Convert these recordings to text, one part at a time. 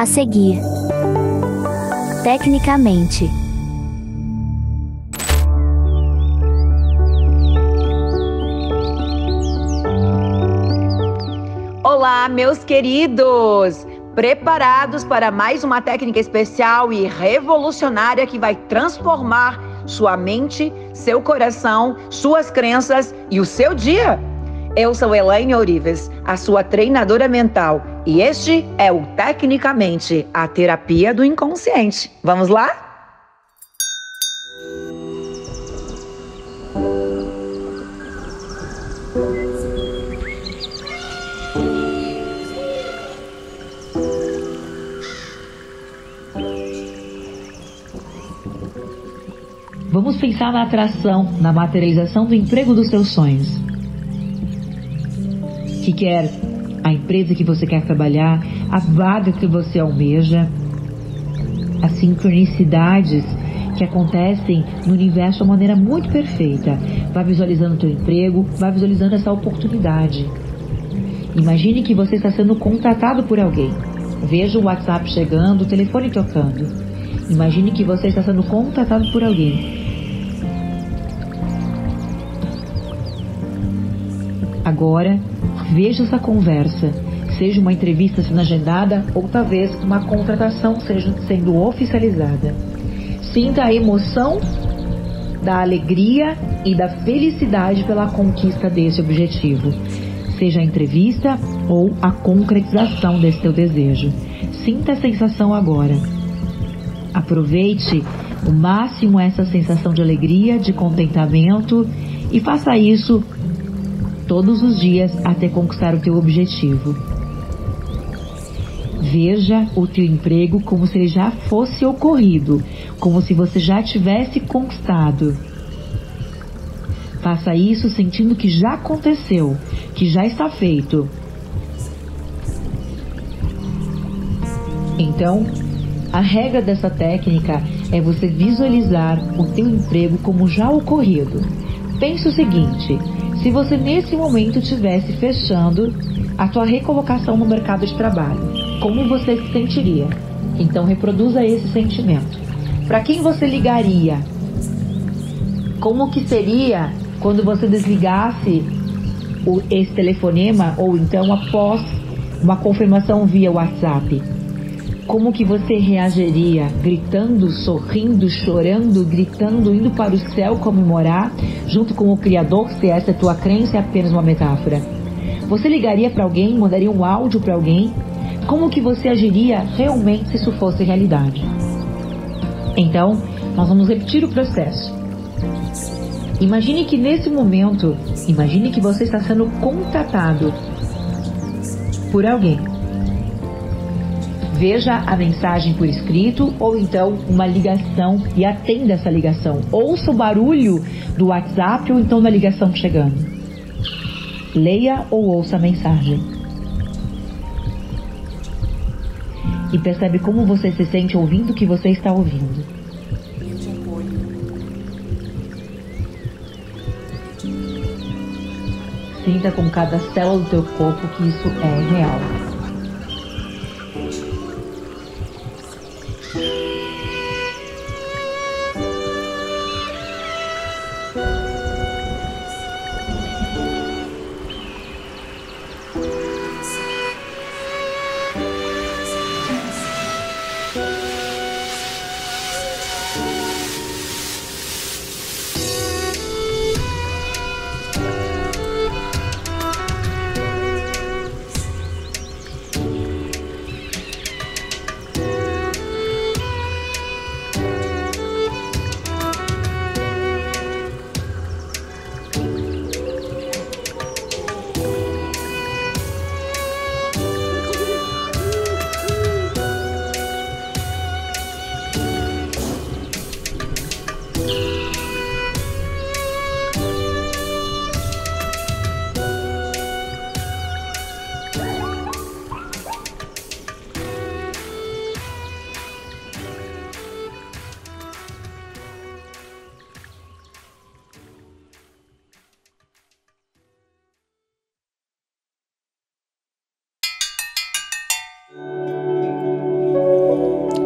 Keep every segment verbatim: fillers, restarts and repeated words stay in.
a seguir. Tecnicamente. Olá, meus queridos! Preparados para mais uma técnica especial e revolucionária que vai transformar sua mente, seu coração, suas crenças e o seu dia? Eu sou Elainne Ourives, a sua treinadora mental, e este é o Tecnicamente, a terapia do inconsciente. Vamos lá? Vamos pensar na atração, na materialização do emprego dos seus sonhos. Que quer a empresa que você quer trabalhar, a vaga que você almeja, as sincronicidades que acontecem no universo de uma maneira muito perfeita. Vai visualizando o teu emprego, vai visualizando essa oportunidade. Imagine que você está sendo contatado por alguém. Veja o WhatsApp chegando, o telefone tocando. Imagine que você está sendo contatado por alguém. Agora, veja essa conversa, seja uma entrevista sendo agendada ou talvez uma contratação seja sendo oficializada. Sinta a emoção da alegria e da felicidade pela conquista desse objetivo, seja a entrevista ou a concretização desse teu desejo. Sinta a sensação agora. Aproveite o máximo essa sensação de alegria, de contentamento e faça isso todos os dias até conquistar o teu objetivo. Veja o teu emprego como se ele já fosse ocorrido, como se você já tivesse conquistado. Faça isso sentindo que já aconteceu, que já está feito. Então, a regra dessa técnica é você visualizar o teu emprego como já ocorrido. Pense o seguinte: se você nesse momento estivesse fechando a tua recolocação no mercado de trabalho, como você se sentiria? Então reproduza esse sentimento. Para quem você ligaria? Como que seria quando você desligasse o, esse telefonema ou então após uma confirmação via WhatsApp? Como que você reagiria? Gritando, sorrindo, chorando, gritando, indo para o céu comemorar junto com o Criador, se essa é tua crença, é apenas uma metáfora? Você ligaria para alguém, mandaria um áudio para alguém? Como que você agiria realmente se isso fosse realidade? Então, nós vamos repetir o processo. Imagine que nesse momento, imagine que você está sendo contatado por alguém. Veja a mensagem por escrito ou então uma ligação e atenda essa ligação. Ouça o barulho do WhatsApp ou então da ligação chegando. Leia ou ouça a mensagem. E percebe como você se sente ouvindo o que você está ouvindo. Eu te apoio. Sinta com cada célula do teu corpo que isso é real.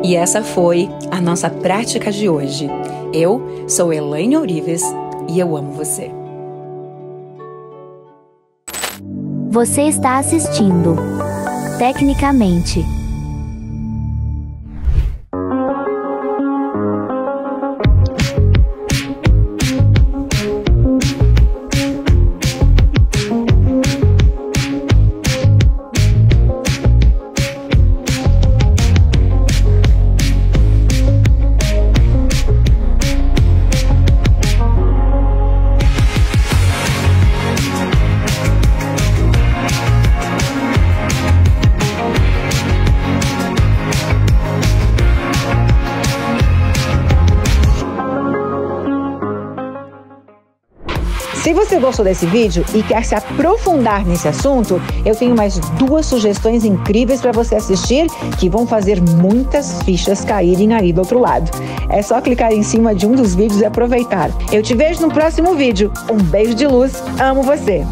E essa foi a nossa prática de hoje. Eu sou Elainne Ourives e eu amo você. Você está assistindo Tecnicamente. Se você gostou desse vídeo e quer se aprofundar nesse assunto, eu tenho mais duas sugestões incríveis para você assistir que vão fazer muitas fichas caírem aí do outro lado. É só clicar em cima de um dos vídeos e aproveitar. Eu te vejo no próximo vídeo. Um beijo de luz, amo você!